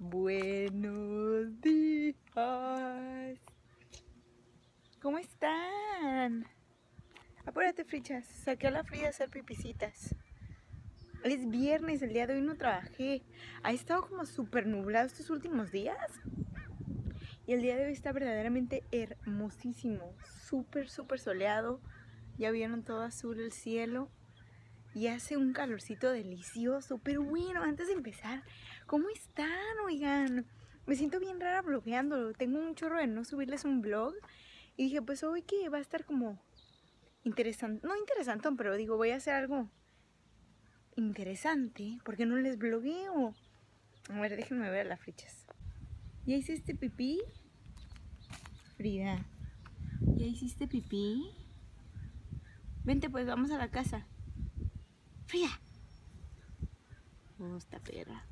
Buenos días. ¿Cómo están? Apúrate, frichas. Saqué a la Frida a hacer pipicitas. Es viernes, el día de hoy no trabajé. Ha estado como súper nublado estos últimos días. Y el día de hoy está verdaderamente hermosísimo. Súper, súper soleado. Ya vieron todo azul el cielo. Y hace un calorcito delicioso. Pero bueno, antes de empezar, ¿cómo están? Oigan, me siento bien rara blogueando. Tengo un chorro de no subirles un vlog. Y dije, pues hoy que va a estar como interesante. No interesante, pero digo, voy a hacer algo interesante. Porque no les blogueo. A ver, déjenme ver las flechas. ¿Ya hiciste pipí? Frida, ¿ya hiciste pipí? Vente pues, vamos a la casa. Frida. Esta perra.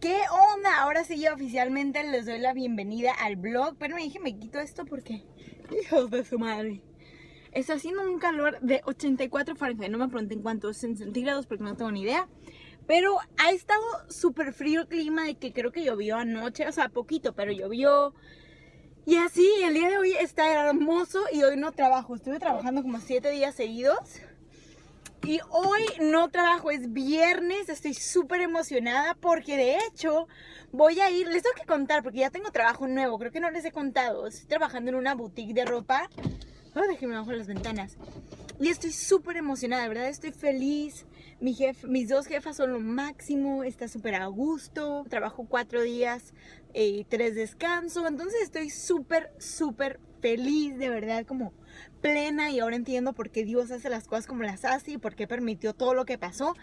¿Qué onda? Ahora sí, yo oficialmente les doy la bienvenida al vlog. Pero me dije, me quito esto porque... hijos de su madre. Está haciendo un calor de 84 Fahrenheit. No me pregunten cuántos en centígrados porque no tengo ni idea. Pero ha estado súper frío el clima, de que creo que llovió anoche. O sea, poquito, pero llovió. Y así, el día de hoy está hermoso y hoy no trabajo. Estuve trabajando como 7 días seguidos. Y hoy no trabajo, es viernes, estoy súper emocionada porque de hecho voy a ir, les tengo que contar porque ya tengo trabajo nuevo, creo que no les he contado. Estoy trabajando en una boutique de ropa. Oh, déjenme bajo las ventanas. Y estoy súper emocionada, de verdad estoy feliz. Mis dos jefas son lo máximo, está súper a gusto. Trabajo 4 días y 3 descanso, entonces estoy súper, súper feliz, de verdad, como plena, y ahora entiendo por qué Dios hace las cosas como las hace y por qué permitió todo lo que pasó.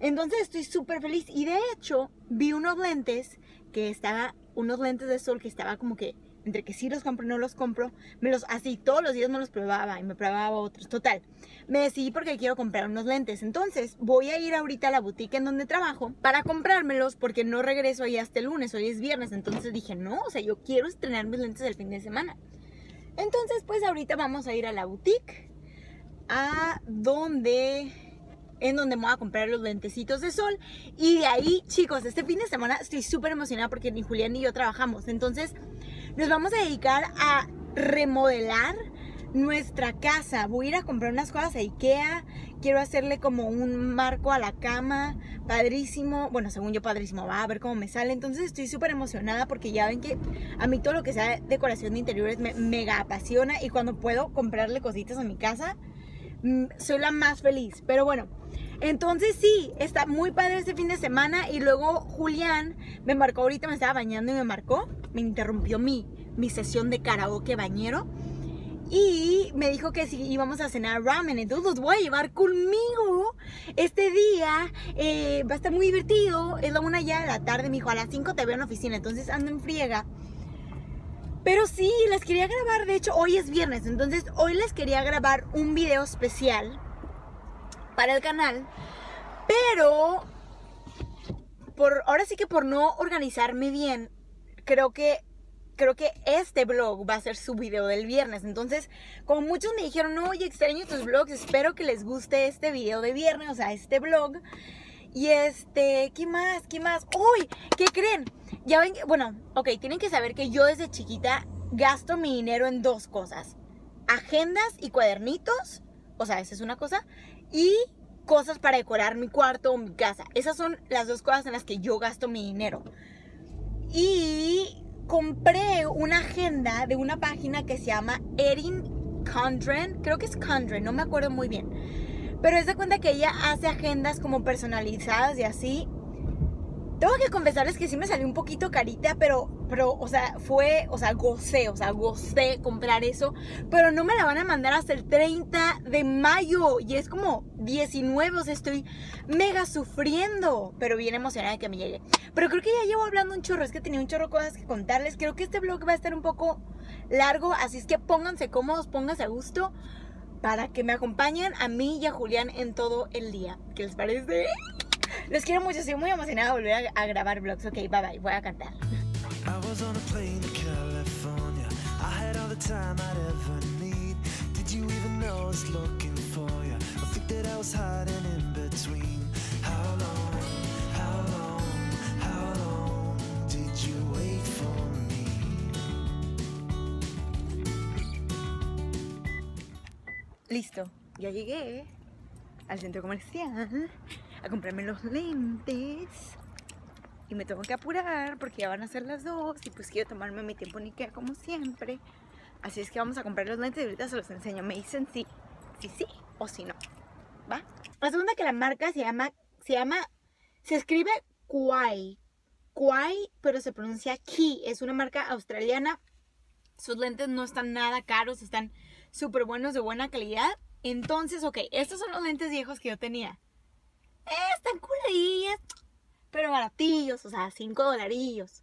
Entonces estoy súper feliz y de hecho vi unos lentes de sol que estaba como que entre que sí los compro y no los compro, me los así todos los días no los probaba y me probaba otros. Total, me decidí porque quiero comprar unos lentes. Entonces voy a ir ahorita a la boutique en donde trabajo para comprármelos porque no regreso ahí hasta el lunes, hoy es viernes. Entonces dije, no, o sea, yo quiero estrenar mis lentes el fin de semana. Entonces, pues ahorita vamos a ir a la boutique, en donde me voy a comprar los lentecitos de sol. Y de ahí, chicos, este fin de semana estoy súper emocionada porque ni Julián ni yo trabajamos. Entonces, nos vamos a dedicar a remodelar nuestra casa. Voy a ir a comprar unas cosas a Ikea. Quiero hacerle como un marco a la cama, padrísimo. Bueno, según yo padrísimo, va a ver cómo me sale. Entonces estoy súper emocionada porque ya ven que a mí todo lo que sea decoración de interiores me mega apasiona. Y cuando puedo comprarle cositas a mi casa, soy la más feliz. Pero bueno, entonces sí, está muy padre este fin de semana. Y luego Julián me marcó ahorita, me estaba bañando y me marcó. Me interrumpió mi sesión de karaoke bañero. Y me dijo que sí, íbamos a cenar ramen. Entonces los voy a llevar conmigo este día. Va a estar muy divertido. Es la 1 ya de la tarde. Me dijo, a las 5 te veo en la oficina. Entonces ando en friega. Pero sí, les quería grabar. De hecho, hoy es viernes. Entonces hoy les quería grabar un video especial para el canal. Pero ahora sí que por no organizarme bien, creo que este vlog va a ser su video del viernes. Entonces, como muchos me dijeron, oye, extraño tus vlogs, espero que les guste este video de viernes, o sea, este vlog. Y ¿qué más? ¡Uy! ¿Qué creen? Ya ven, bueno, ok, tienen que saber que yo desde chiquita gasto mi dinero en 2 cosas. Agendas y cuadernitos, o sea, esa es una cosa, y cosas para decorar mi cuarto o mi casa. Esas son las 2 cosas en las que yo gasto mi dinero. Y compré una agenda de una página que se llama Erin Condren. Creo que es Condren, no me acuerdo muy bien. Pero es de cuenta que ella hace agendas como personalizadas y así. Tengo que confesarles que sí me salió un poquito carita, pero o sea, gocé comprar eso. Pero no me la van a mandar hasta el 30 de mayo y es como 19, o sea, estoy mega sufriendo, pero bien emocionada de que me llegue. Pero creo que ya llevo hablando un chorro, es que tenía un chorro de cosas que contarles. Creo que este vlog va a estar un poco largo, así es que pónganse cómodos, pónganse a gusto para que me acompañen a mí y a Julián en todo el día. ¿Qué les parece? Los quiero mucho, estoy muy emocionada de volver a grabar vlogs. Ok, bye bye, voy a cantar. Listo, ya llegué al centro comercial a comprarme los lentes y me tengo que apurar porque ya van a ser las 2 y pues quiero tomarme mi tiempo en Ikea como siempre. Así es que vamos a comprar los lentes y ahorita se los enseño. Me dicen sí o si no, ¿va? Resulta que la marca se escribe Kwai. Kwai, pero se pronuncia Ki. Es una marca australiana. Sus lentes no están nada caros, están súper buenos, de buena calidad. Entonces, ok, estos son los lentes viejos que yo tenía. Están curadillas, pero baratillos, o sea, $5.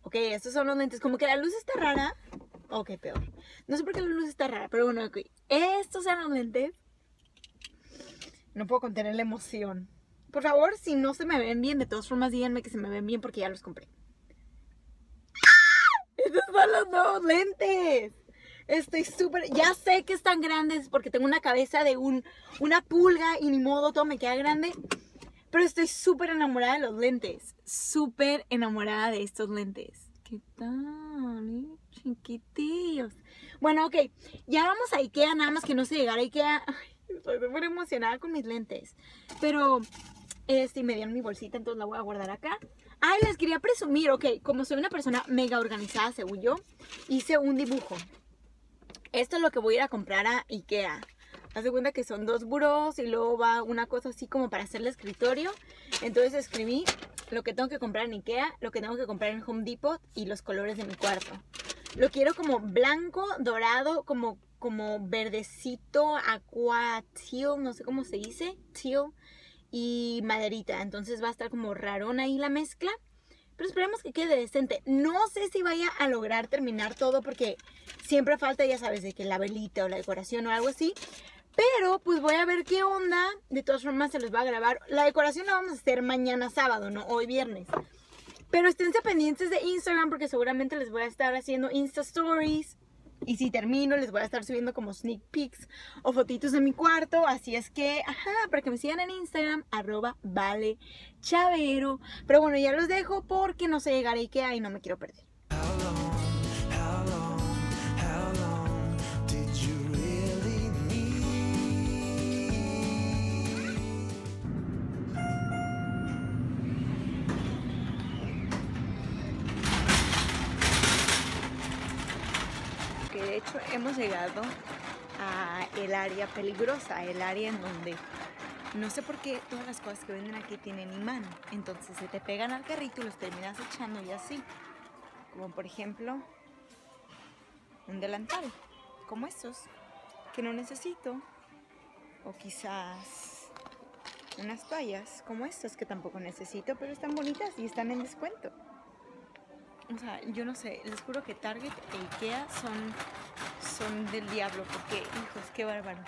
Ok, estos son los lentes. Como que la luz está rara. Ok, peor. No sé por qué la luz está rara, pero bueno, ok. Estos son los lentes. No puedo contener la emoción. Por favor, si no se me ven bien, de todas formas díganme que se me ven bien porque ya los compré. ¡Ah! Estos son los nuevos lentes. Estoy súper... Ya sé que están grandes porque tengo una cabeza de una pulga y ni modo, todo me queda grande. Pero estoy súper enamorada de los lentes. Súper enamorada de estos lentes. ¿Qué tal, chiquitillos? Bueno, ok. Ya vamos a Ikea, nada más que no sé llegar a Ikea. Ay, estoy súper emocionada con mis lentes. Pero... me dieron mi bolsita, entonces la voy a guardar acá. Ay, les quería presumir, ok, como soy una persona mega organizada, según yo, hice un dibujo. Esto es lo que voy a ir a comprar a Ikea. Haz de cuenta que son 2 burós y luego va una cosa así como para hacer el escritorio. Entonces escribí lo que tengo que comprar en Ikea, lo que tengo que comprar en Home Depot y los colores de mi cuarto. Lo quiero como blanco, dorado, como verdecito, aqua, teal, no sé cómo se dice, teal. Y maderita, entonces va a estar como rarón ahí la mezcla. Pero esperemos que quede decente. No sé si vaya a lograr terminar todo porque siempre falta, ya sabes, de que la velita o la decoración o algo así. Pero pues voy a ver qué onda. De todas formas se los va a grabar. La decoración la vamos a hacer mañana sábado, no hoy viernes. Pero esténse pendientes de Instagram porque seguramente les voy a estar haciendo Insta Stories. Y si termino, les voy a estar subiendo como sneak peeks o fotitos de mi cuarto. Así es que, para que me sigan en Instagram, @valechavero. Pero bueno, ya los dejo porque no sé llegar a Ikea y no me quiero perder. De hecho, hemos llegado a el área peligrosa, el área en donde no sé por qué todas las cosas que venden aquí tienen imán. Entonces se te pegan al carrito y los terminas echando y así. Como por ejemplo, un delantal, como estos, que no necesito. O quizás unas toallas, como estas, que tampoco necesito, pero están bonitas y están en descuento. O sea, yo no sé, les juro que Target e Ikea son del diablo, porque, hijos, qué bárbaro.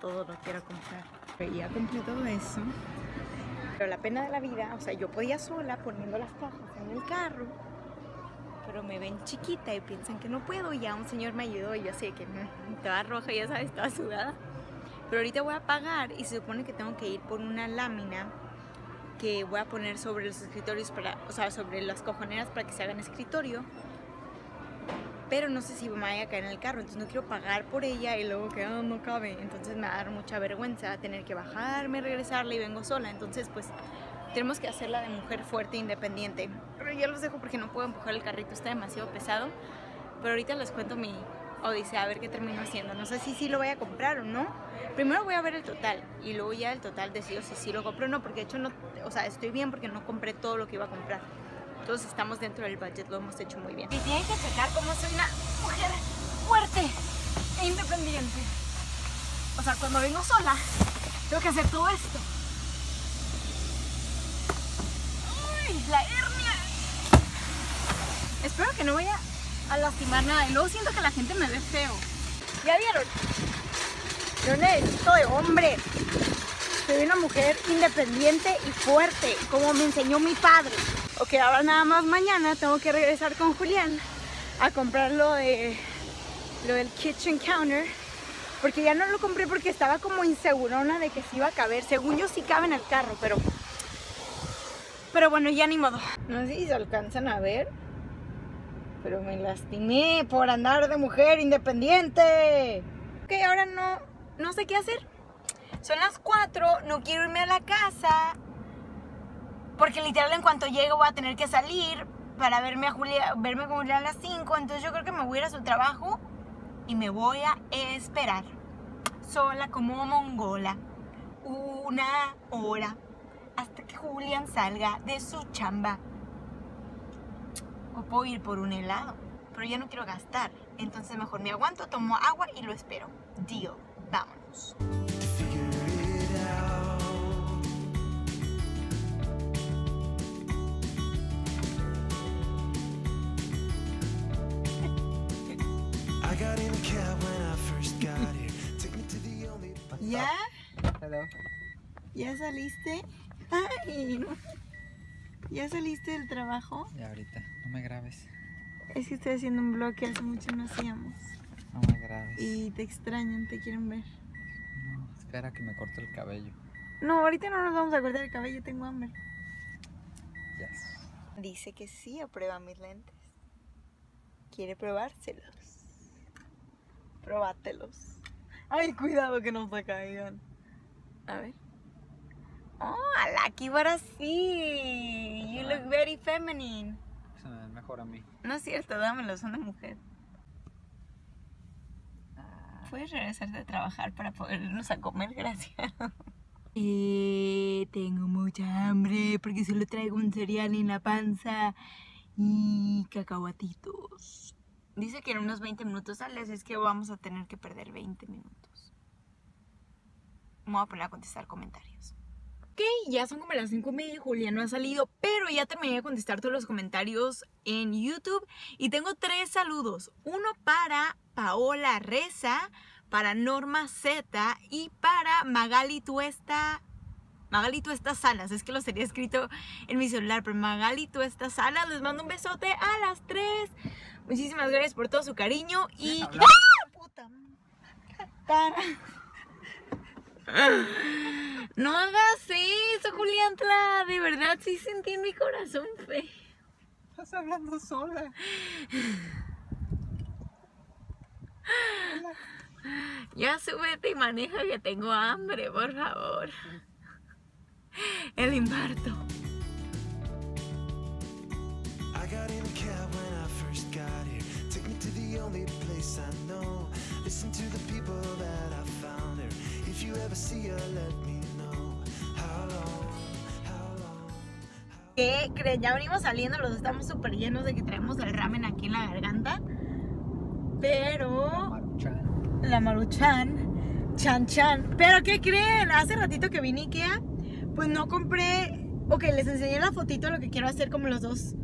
Todo lo quiero comprar. Pero ya compré todo eso. Pero la pena de la vida, o sea, yo podía sola poniendo las cajas en el carro, pero me ven chiquita y piensan que no puedo. Y ya un señor me ayudó y yo así de que estaba roja, ya sabes, estaba sudada. Pero ahorita voy a pagar y se supone que tengo que ir por una lámina que voy a poner sobre los escritorios, sobre las cojoneras para que se hagan escritorio. Pero no sé si me vaya a caer en el carro, entonces no quiero pagar por ella y luego que no cabe. Entonces me va a dar mucha vergüenza tener que bajarme, regresarla y vengo sola. Entonces pues tenemos que hacerla de mujer fuerte e independiente. Pero ya los dejo porque no puedo empujar el carrito, está demasiado pesado. Pero ahorita les cuento mi odisea, a ver qué termino haciendo. No sé si sí lo voy a comprar o no. Primero voy a ver el total y luego ya el total decido si sí lo compro o no, porque de hecho no, o sea, estoy bien porque no compré todo lo que iba a comprar. Entonces estamos dentro del budget, lo hemos hecho muy bien. Y tienen que checar cómo soy una mujer fuerte e independiente. O sea, cuando vengo sola, tengo que hacer todo esto. ¡Uy, la hernia! Espero que no vaya a lastimar nada y luego siento que la gente me ve feo. ¿Ya vieron? Yo necesito de hombre. Soy una mujer independiente y fuerte, como me enseñó mi padre. Ok, ahora nada más mañana tengo que regresar con Julián a comprar lo del kitchen counter, porque ya no lo compré porque estaba como insegurona de que sí iba a caber. Según yo sí cabe en el carro, pero bueno, ya ni modo. No sé si se alcanzan a ver, pero me lastimé por andar de mujer independiente. Ok, que ahora no sé qué hacer. Son las 4, no quiero irme a la casa, porque literal en cuanto llego voy a tener que salir para verme con Julián a las 5. Entonces yo creo que me voy a ir a su trabajo y me voy a esperar sola como mongola una hora hasta que Julián salga de su chamba. O puedo ir por un helado, pero ya no quiero gastar, entonces mejor me aguanto, tomo agua y lo espero. Deal, vámonos. ¿Ya? Hello. ¿Ya saliste? Ay, no. ¿Ya saliste del trabajo? Ya ahorita, no me grabes. Es que estoy haciendo un vlog que hace mucho no hacíamos. No me grabes. Y te extrañan, te quieren ver. No, espera que me corte el cabello. No, ahorita no nos vamos a cortar el cabello, tengo hambre. Yes. Dice que sí aprueba mis lentes. Quiere probárselos. Probátelos. Ay, cuidado que no se caigan. A ver. Oh, I like you, what I see. You look very feminine. Se me ven mejor a mí. No es cierto, dámelo, son de mujer. ¿Puedes regresar de trabajar para podernos a comer? Gracias. Tengo mucha hambre porque solo traigo un cereal en la panza y cacahuatitos. Dice que en unos 20 minutos sales, es que vamos a tener que perder 20 minutos. Me voy a poner a contestar comentarios. Ok, ya son como las 5:30, Julián no ha salido, pero ya terminé de contestar todos los comentarios en YouTube. Y tengo 3 saludos, uno para Paola Reza, para Norma Z y para Magali Tuesta. Magali Tuesta Salas, es que lo sería escrito en mi celular, pero Magali Tuesta Salas, les mando un besote a las 3. Muchísimas gracias por todo su cariño y... ¡Puta! No hagas eso, Juliantla, de verdad sí sentí en mi corazón fe. Estás hablando sola. Ya súbete y maneja que tengo hambre, por favor. El infarto. ¿Qué creen? Ya venimos saliendo, los estamos súper llenos de que traemos el ramen aquí en la garganta. Pero... La Maruchan. Pero ¿qué creen? Hace ratito que vine a Ikea, pues no compré... Ok, les enseñé la fotito, lo que quiero hacer como las dos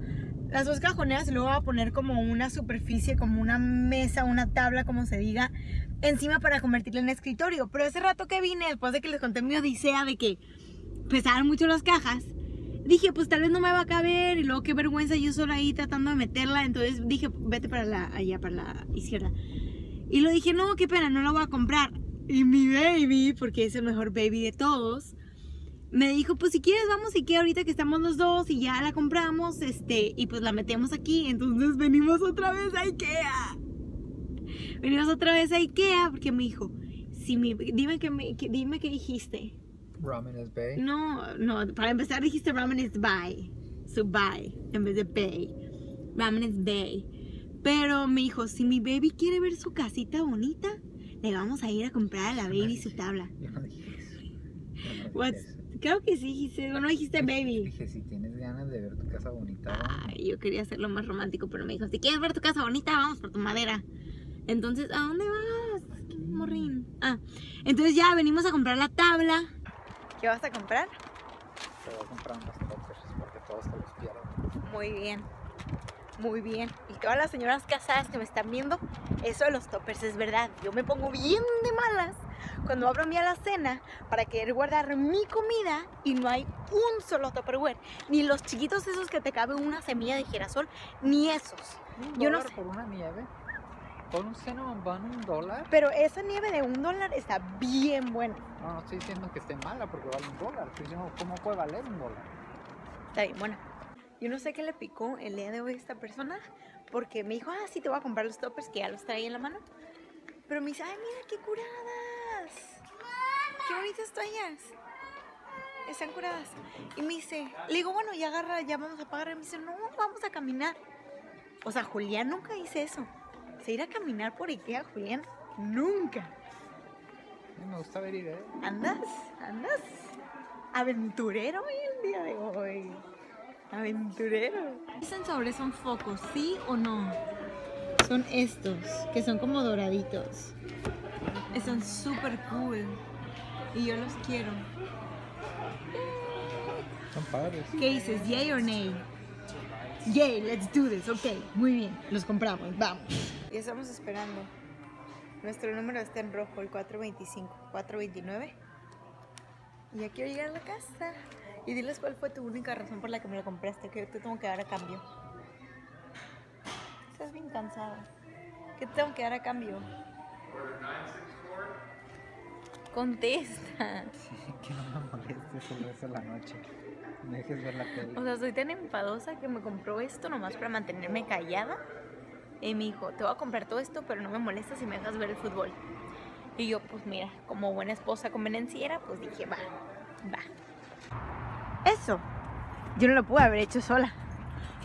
cajoneras, y luego voy a poner como una superficie, como una mesa, una tabla, como se diga, encima para convertirla en escritorio. Pero ese rato que vine, después de que les conté mi odisea de que pesaban mucho las cajas, dije, pues tal vez no me va a caber, y luego qué vergüenza yo sola ahí tratando de meterla. Entonces dije, vete para allá, para la izquierda. Y lo dije, no, qué pena, no la voy a comprar. Y mi baby, porque es el mejor baby de todos, me dijo, pues si quieres vamos y que ahorita que estamos los dos y ya la compramos, y pues la metemos aquí. Entonces venimos otra vez a Ikea. Venimos otra vez a Ikea porque me dijo, dime qué dijiste. Ramen is bay. No, para empezar dijiste ramen is bay. So bay, en vez de bay. Ramen is bay. Pero me dijo, si mi baby quiere ver su casita bonita, le vamos a ir a comprar a la baby su tabla. What's Creo que sí dijiste, no dijiste baby. Dije, si tienes ganas de ver tu casa bonita. Ay, yo quería hacerlo más romántico, pero me dijo, si quieres ver tu casa bonita, vamos por tu madera. Entonces, ¿a dónde vas? Aquí, morrín. Entonces ya venimos a comprar la tabla. ¿Qué vas a comprar? Te voy a comprar unos toppers porque todos se los pierden. Muy bien, muy bien. Y todas las señoras casadas que me están viendo, eso de los toppers es verdad. Yo me pongo bien de malas cuando abro mi alacena para querer guardar mi comida y no hay un solo tupperware, ni los chiquitos esos que te cabe una semilla de girasol, ni esos. Yo no sé. Por una nieve, por un cinnamon bun, $1. Pero esa nieve de $1 está bien buena. No, no estoy diciendo que esté mala porque vale $1. ¿Cómo puede valer $1? Está bien buena. Yo no sé qué le picó el día de hoy a esta persona porque me dijo, sí te voy a comprar los toppers que ya los traía en la mano. Pero mis... ¡Ay, mira qué curadas! ¡Mamá! ¡Qué bonitas toallas! Están curadas. Y me dice... Le digo, bueno, ya agarra, ya vamos a pagar. Y me dice, no, vamos a caminar. O sea, Julián nunca dice eso. Se irá a caminar por Ikea, Julián. Nunca. Me gusta ver ir, ¿eh? Andas. Aventurero hoy el día de hoy. Aventurero. ¿Qué sensores son focos? ¿Sí o no? Son estos, que son como doraditos. Están súper cool. Y yo los quiero. Son padres. ¿Qué dices? ¿Yay o nay? Yay, let's do this. Ok, muy bien. Los compramos, vamos. Ya estamos esperando. Nuestro número está en rojo, el 425, 429. Y ya quiero llegar a la casa. Y diles cuál fue tu única razón por la que me lo compraste, que te tengo que dar a cambio. Estás bien cansada. ¿Qué te tengo que dar a cambio? Contesta. Que no me molestes el resto de la noche. Me dejes ver la tele. O sea, soy tan enfadosa que me compró esto nomás para mantenerme callada. Y me dijo, te voy a comprar todo esto, pero no me molestas si me dejas ver el fútbol. Y yo, pues mira, como buena esposa convenenciera, pues dije, va. Eso, yo no lo pude haber hecho sola.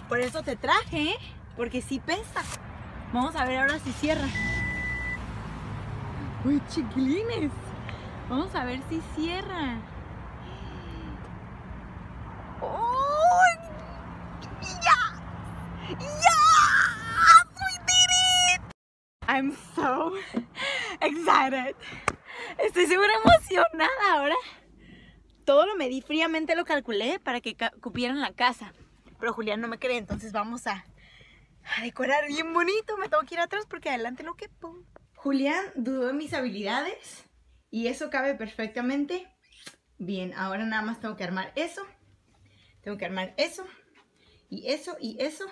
Por eso te traje, ¿eh? Porque sí pesa. Vamos a ver ahora si cierra. Uy, chiquilines. Vamos a ver si cierra. ¡Oh! ¡Ya! ¡Ya! I'm so excited. Estoy súper emocionada ahora. Todo lo medí fríamente, lo calculé para que cupiera en la casa. Pero Julián no me cree, entonces vamos a decorar bien bonito. Me tengo que ir atrás porque adelante no quepo. Julián dudó de mis habilidades y eso cabe perfectamente. Bien, ahora nada más tengo que armar eso. Tengo que armar eso. Y eso, y eso,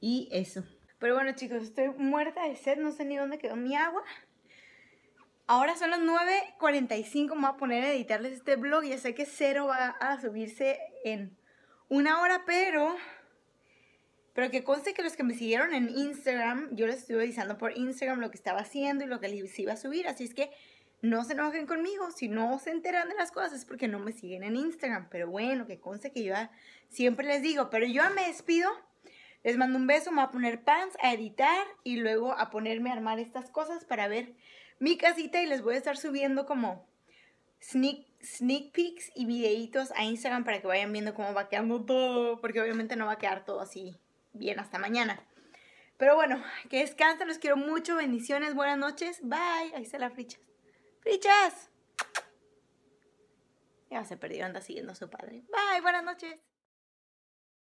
y eso. Pero bueno, chicos, estoy muerta de sed. No sé ni dónde quedó mi agua. Ahora son las 9:45. Me voy a poner a editarles este vlog. Ya sé que cero va a subirse en una hora, pero que conste que los que me siguieron en Instagram, yo les estuve avisando por Instagram lo que estaba haciendo y lo que les iba a subir. Así es que no se enojen conmigo. Si no se enteran de las cosas es porque no me siguen en Instagram. Pero bueno, que conste que yo siempre les digo. Pero yo me despido. Les mando un beso, me voy a poner pants, a editar y luego a ponerme a armar estas cosas para ver mi casita. Y les voy a estar subiendo como sneak peeks y videitos a Instagram para que vayan viendo cómo va quedando todo. Porque obviamente no va a quedar todo así bien hasta mañana. Pero bueno, que descansen, los quiero mucho, bendiciones, buenas noches, bye. Ahí está la Frichas. ¡Frichas! Ya se perdió, anda siguiendo a su padre. Bye, buenas noches.